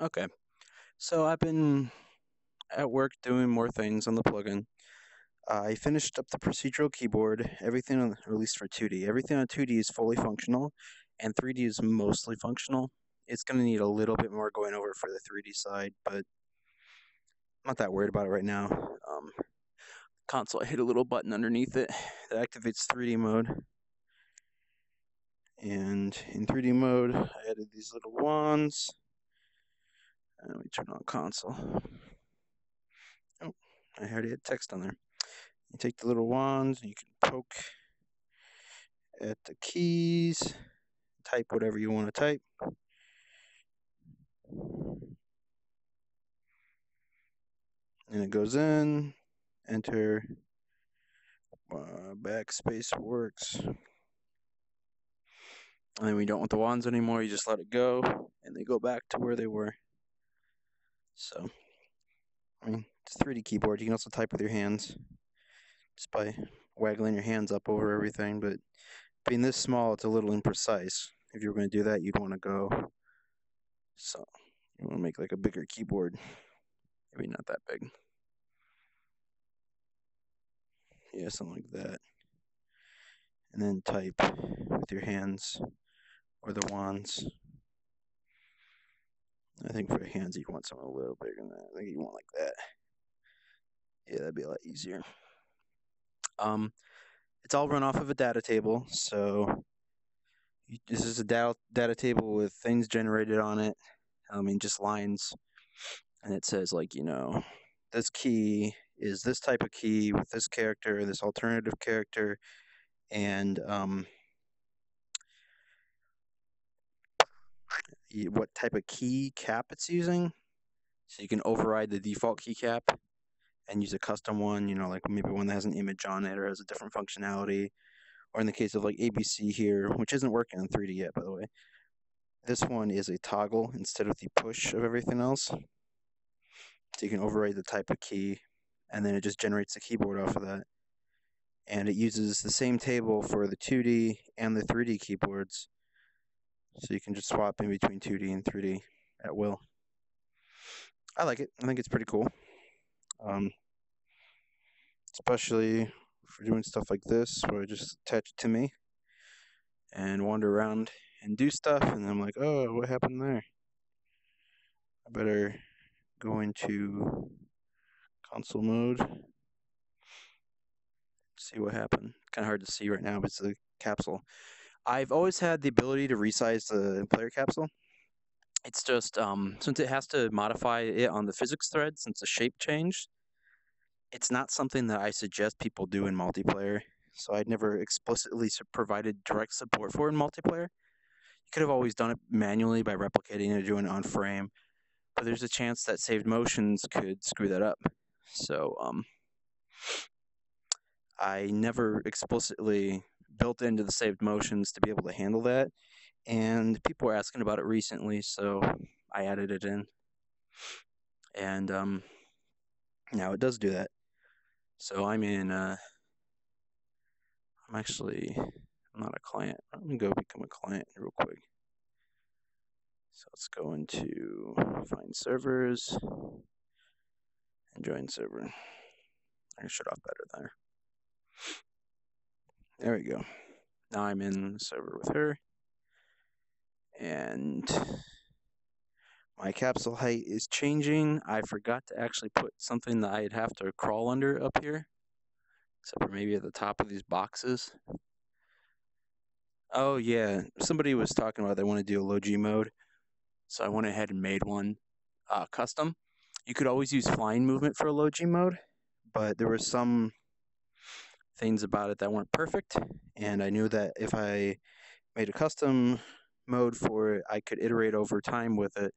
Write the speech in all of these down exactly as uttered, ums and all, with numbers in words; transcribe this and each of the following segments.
Okay. So I've been at work doing more things on the plugin. I finished up the procedural keyboard. Everything on, or at least for two D. Everything on two D is fully functional, and three D is mostly functional. It's going to need a little bit more going over for the three D side, but I'm not that worried about it right now. Um, console, I hit a little button underneath it that activates three D mode. And in three D mode, I added these little wands. And we turn on console. Oh, I already had text on there. You take the little wands and you can poke at the keys. Type whatever you want to type. And it goes in. Enter. Uh, backspace works. And then we don't want the wands anymore. You just let it go. And they go back to where they were. So, I mean, it's a three D keyboard. You can also type with your hands, just by waggling your hands up over everything, but being this small, it's a little imprecise. If you were going to do that, you'd want to go, so you want to make like a bigger keyboard, maybe not that big, yeah, something like that, and then type with your hands or the wands. I think for your hands, you want something a little bigger than that. I think you want like that. Yeah, that'd be a lot easier. Um, it's all run off of a data table, so you, this is a data, data table with things generated on it. I mean, just lines, and it says like, you know, this key is this type of key with this character, this alternative character, and um, what type of key cap it's using. So you can override the default key cap and use a custom one, you know, like maybe one that has an image on it or has a different functionality. Or in the case of like A B C here, which isn't working in three D yet, by the way, this one is a toggle instead of the push of everything else. So you can override the type of key, and then it just generates the keyboard off of that. And it uses the same table for the two D and the three D keyboards. So you can just swap in between two D and three D at will. I like it. I think it's pretty cool. Um, especially for doing stuff like this, where I just attach it to me and wander around and do stuff, and I'm like, oh, what happened there? I better go into console mode. See what happened. Kind of hard to see right now, but it's the capsule. I've always had the ability to resize the player capsule. It's just, um, since it has to modify it on the physics thread, since the shape changed, it's not something that I suggest people do in multiplayer. So I'd never explicitly provided direct support for it in multiplayer. You could have always done it manually by replicating it or doing it on frame, but there's a chance that saved motions could screw that up. So um, I never explicitly built into the saved motions to be able to handle that. And people were asking about it recently, so I added it in. And um, now it does do that. So I'm in, uh, I'm actually, I'm not a client. I'm going to go become a client real quick. So let's go into find servers and join server. I can shut off better there. There we go. Now I'm in the server with her. And my capsule height is changing. I forgot to actually put something that I'd have to crawl under up here, except for maybe at the top of these boxes. Oh yeah, somebody was talking about they want to do a low G mode, so I went ahead and made one uh, custom. You could always use flying movement for a low G mode, but there were some things about it that weren't perfect, and I knew that if I made a custom mode for it, I could iterate over time with it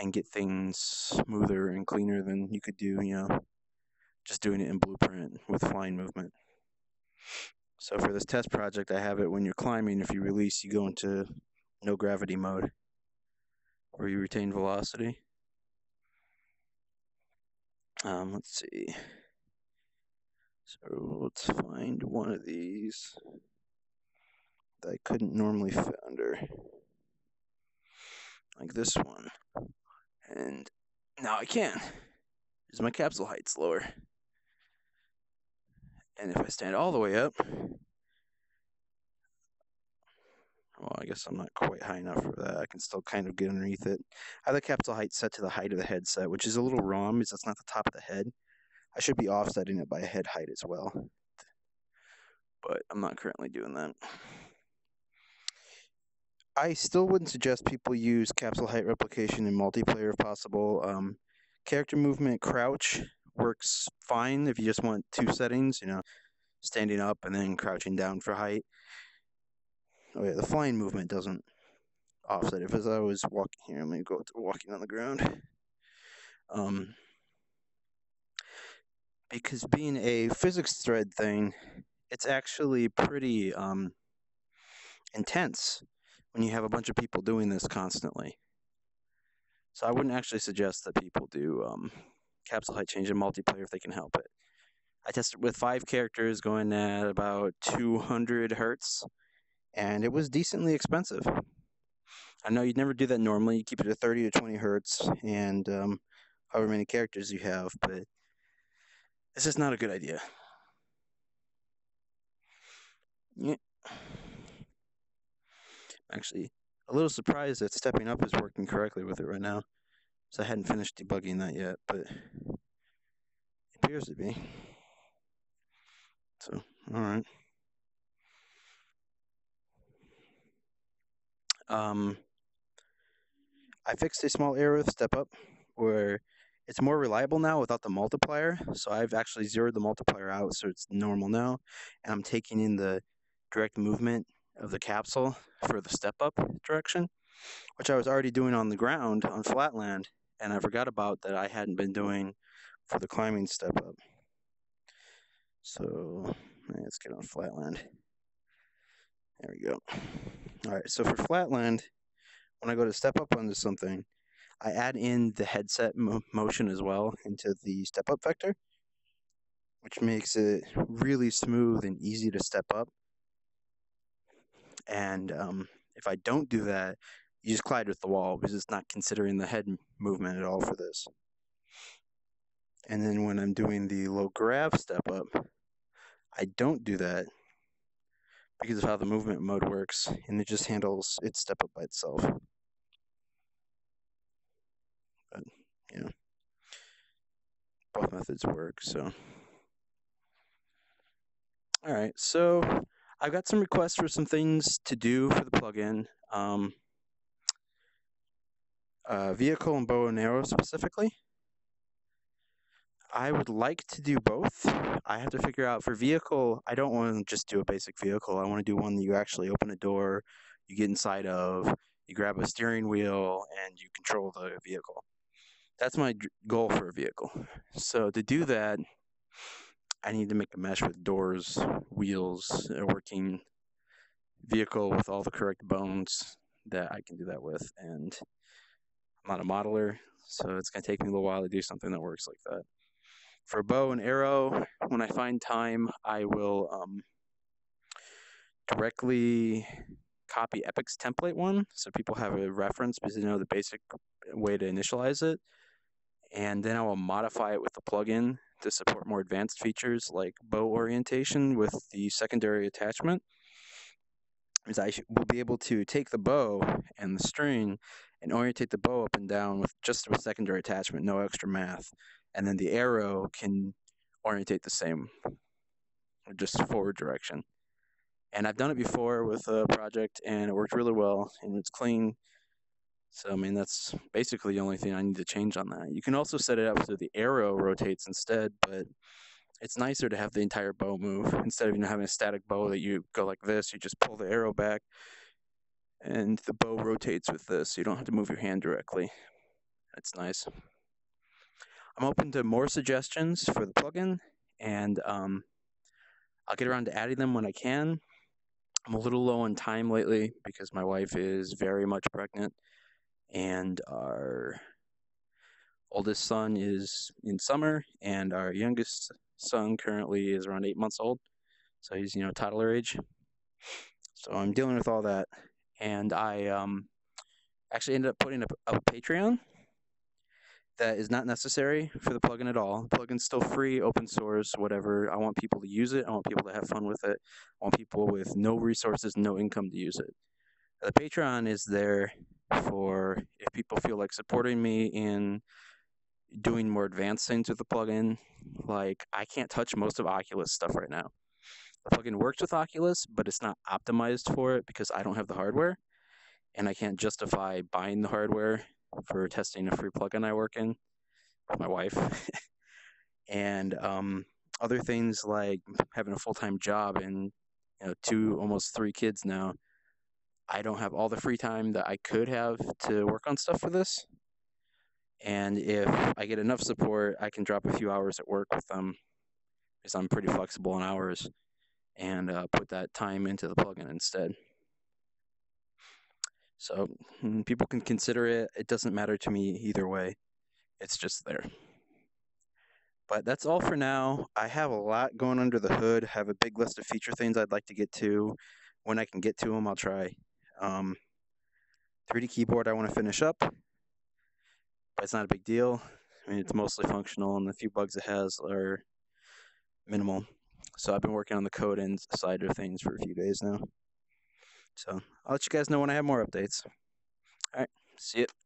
and get things smoother and cleaner than you could do, you know, just doing it in Blueprint with flying movement. So for this test project, I have it when you're climbing, if you release, you go into no gravity mode where you retain velocity. Um, let's see. So let's find one of these. I couldn't normally fit under, like this one, and now I can, because my capsule height's lower. And if I stand all the way up, well, I guess I'm not quite high enough for that. I can still kind of get underneath it. I have the capsule height set to the height of the headset, which is a little wrong because that's not the top of the head. I should be offsetting it by head height as well, but I'm not currently doing that. I still wouldn't suggest people use capsule height replication in multiplayer if possible. Um, character movement crouch works fine if you just want two settings, you know, standing up and then crouching down for height. Oh yeah, the flying movement doesn't offset. If as I was walking here, I'm gonna go to walking on the ground. Um, because being a physics thread thing, it's actually pretty um, intense when you have a bunch of people doing this constantly. So I wouldn't actually suggest that people do um, capsule height change in multiplayer if they can help it. I tested with five characters going at about two hundred hertz. And it was decently expensive. I know you'd never do that normally. You keep it at thirty to twenty hertz and um, however many characters you have, but this is not a good idea. Yeah. I'm actually a little surprised that stepping up is working correctly with it right now, so I hadn't finished debugging that yet, but it appears to be. So, all right. Um, I fixed a small error with Step Up where it's more reliable now without the multiplier. So I've actually zeroed the multiplier out, so it's normal now. And I'm taking in the direct movement of the capsule for the Step Up direction, which I was already doing on the ground on Flatland. And I forgot about that I hadn't been doing for the climbing Step Up. So let's get on Flatland. There we go. All right, so for Flatland, when I go to step up onto something, I add in the headset mo motion as well into the step up vector, which makes it really smooth and easy to step up. And um, if I don't do that, you just collide with the wall because it's not considering the head movement at all for this. And then when I'm doing the low grav step up, I don't do that, because of how the movement mode works, and it just handles its step up by itself. But, you know, both methods work, so. All right, so I've got some requests for some things to do for the plugin. Um, uh, vehicle and bow and arrow specifically. I would like to do both. I have to figure out for vehicle, I don't want to just do a basic vehicle. I want to do one that you actually open a door, you get inside of, you grab a steering wheel, and you control the vehicle. That's my goal for a vehicle. So to do that, I need to make a mesh with doors, wheels, a working vehicle with all the correct bones that I can do that with. And I'm not a modeler, so it's going to take me a little while to do something that works like that. For bow and arrow, when I find time, I will um, directly copy Epic's template one so people have a reference because they know the basic way to initialize it. And then I will modify it with the plugin to support more advanced features like bow orientation with the secondary attachment. Because I will be able to take the bow and the string and orientate the bow up and down with just a secondary attachment, no extra math. And then the arrow can orientate the same, just forward direction. And I've done it before with a project, and it worked really well, and it's clean. So, I mean, that's basically the only thing I need to change on that. You can also set it up so the arrow rotates instead, but it's nicer to have the entire bow move. Instead of, you know, having a static bow that you go like this, you just pull the arrow back, and the bow rotates with this. So you don't have to move your hand directly. That's nice. I'm open to more suggestions for the plugin, and um, I'll get around to adding them when I can. I'm a little low on time lately because my wife is very much pregnant, and our oldest son is in summer, and our youngest son currently is around eight months old, so he's, you know, toddler age. So I'm dealing with all that, and I um, actually ended up putting up a, a Patreon that is not necessary for the plugin at all. The plugin's still free, open source, whatever. I want people to use it. I want people to have fun with it. I want people with no resources, no income to use it. The Patreon is there for if people feel like supporting me in doing more advanced things with the plugin. Like, I can't touch most of Oculus stuff right now. The plugin works with Oculus, but it's not optimized for it because I don't have the hardware, and I can't justify buying the hardware for testing a free plugin I work in with my wife. And um, other things like having a full-time job and, you know, two, almost three kids now. I don't have all the free time that I could have to work on stuff for this. And if I get enough support, I can drop a few hours at work with them, because I'm pretty flexible on hours, and uh, put that time into the plugin instead. So people can consider it. It doesn't matter to me either way. It's just there. But that's all for now. I have a lot going under the hood. I have a big list of feature things I'd like to get to. When I can get to them, I'll try. Um, three D keyboard I want to finish up, but it's not a big deal. I mean, it's mostly functional, and the few bugs it has are minimal. So I've been working on the code end side of things for a few days now. So I'll let you guys know when I have more updates. All right, see ya.